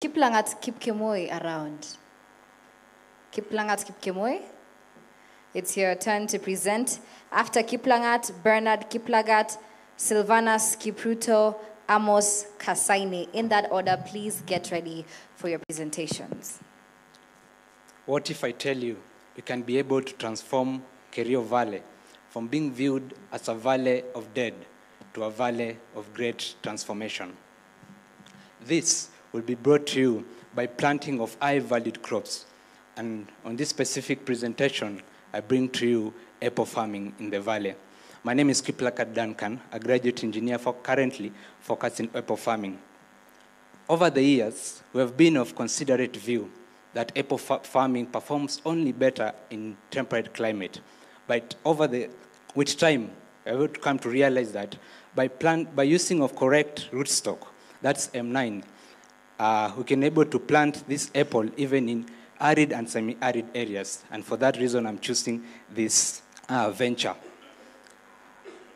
Kiplagat Kipkemoi around. Kiplagat Kipkemoi, it's your turn to present. After Kiplagat, Bernard Kiplagat, Silvanus Kipruto, Amos Kasaini. In that order, please get ready for your presentations. What if I tell you we can be able to transform Kerio Valley from being viewed as a valley of dead to a valley of great transformation? This will be brought to you by planting of high-valued crops. And on this specific presentation, I bring to you apple farming in the valley. My name is Kiplagat Duncan, a graduate engineer currently focusing apple farming. Over the years, we have been of considerate view that apple farming performs only better in temperate climate, but which time I would come to realize that by using of correct rootstock, that's M9, we can able to plant this apple even in arid and semi-arid areas, and for that reason I'm choosing this venture.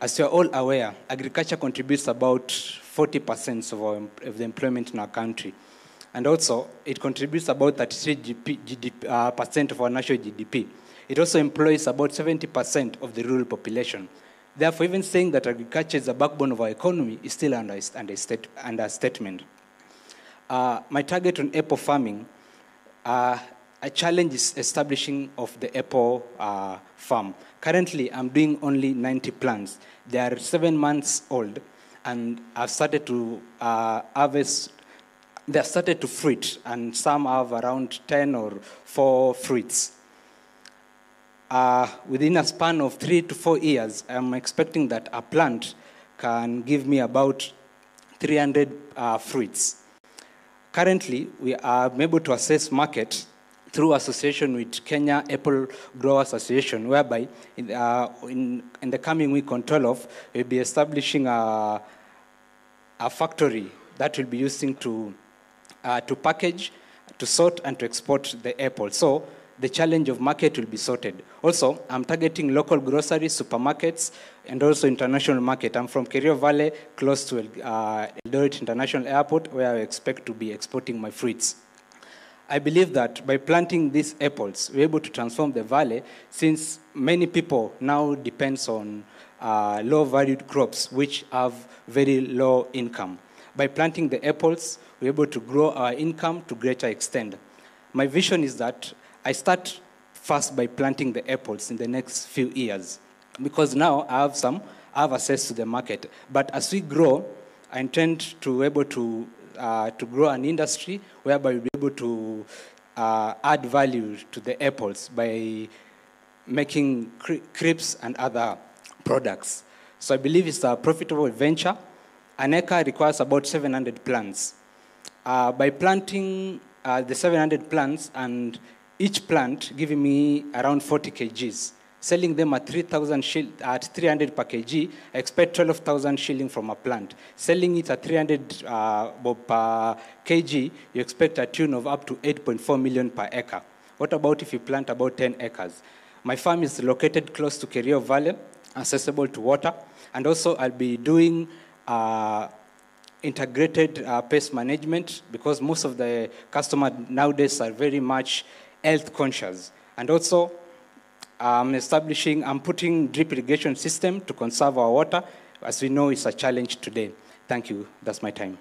As you're all aware, agriculture contributes about 40% of the employment in our country. And also, it contributes about 33% of our national GDP. It also employs about 70% of the rural population. Therefore, even saying that agriculture is the backbone of our economy is still an understatement. My target on apple farming, a challenge is establishing of the apple farm. Currently, I'm doing only 90 plants. They are 7 months old, and I've started to harvest. They have started to fruit, and some have around 10 or 4 fruits. Within a span of 3 to 4 years, I'm expecting that a plant can give me about 300 fruits. Currently, we are able to assess market through association with Kenya Apple Grower Association, whereby in the coming week on 12th, we'll be establishing a factory that will be using to package, to sort, and to export the apple. So the challenge of market will be sorted. Also, I'm targeting local groceries, supermarkets, and also international market. I'm from Kerio Valley, close to Eldoret International Airport, where I expect to be exporting my fruits. I believe that by planting these apples, we're able to transform the valley, since many people now depends on low-valued crops, which have very low income. By planting the apples, we're able to grow our income to greater extent. My vision is that I start first by planting the apples in the next few years, because now I have access to the market. But as we grow, I intend to be able to grow an industry whereby we'll be able to add value to the apples by making crisps and other products. So I believe it's a profitable venture. An acre requires about 700 plants. By planting the 700 plants, and each plant giving me around 40 kgs, selling them at 300 per kg, I expect 12,000 shilling from a plant. Selling it at 300 per kg, you expect a tune of up to 8.4 million per acre. What about if you plant about 10 acres? My farm is located close to Kerio Valley, accessible to water, and also I'll be doing integrated pest management, because most of the customers nowadays are very much health conscious. And also, I'm putting drip irrigation system to conserve our water. As we know, it's a challenge today. Thank you. That's my time.